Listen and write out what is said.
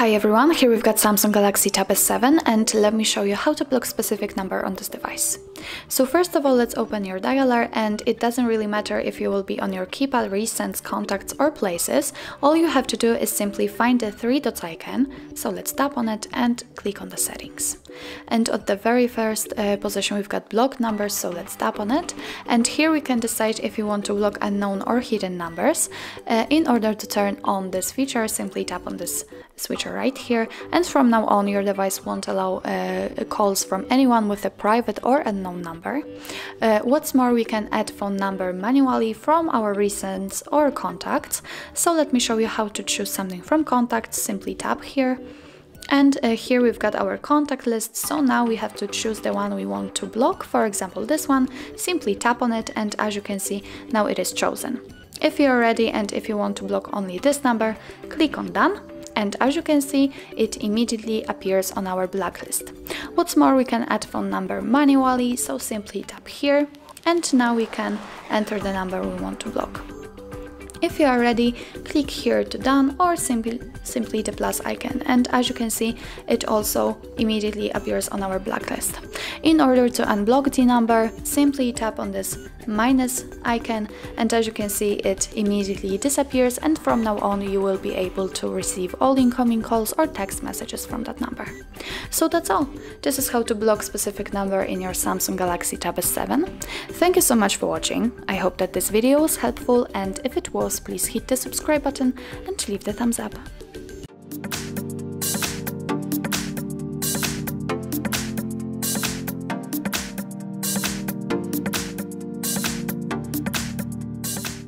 Hi everyone, here we've got Samsung Galaxy Tab S7 and let me show you how to block specific number on this device. So first of all, let's open your dialer, and it doesn't really matter if you will be on your keypad, recents, contacts or places. All you have to do is simply find the three dots icon, so let's tap on it and click on the settings. And at the very first position we've got block numbers, so let's tap on it, and here we can decide if you want to block unknown or hidden numbers. In order to turn on this feature, simply tap on this switcher right here, and from now on your device won't allow calls from anyone with a private or unknown number. What's more, we can add phone number manually from our recents or contacts, so let me show you how to choose something from contacts. Simply tap here, and here we've got our contact list, so now we have to choose the one we want to block, for example this one. Simply tap on it, and as you can see, now it is chosen. If you're ready and if you want to block only this number, click on done. And as you can see, it immediately appears on our blacklist. What's more, we can add phone number manually, so simply tap here, and now we can enter the number we want to block. If you are ready, click here to done, or simply the plus icon, and as you can see, it also immediately appears on our blacklist. In order to unblock the number, simply tap on this minus icon, and as you can see, it immediately disappears, and from now on you will be able to receive all incoming calls or text messages from that number. So that's all. This is how to block specific number in your Samsung Galaxy Tab S7. Thank you so much for watching. I hope that this video was helpful, and if it was, please hit the subscribe button and leave the thumbs up.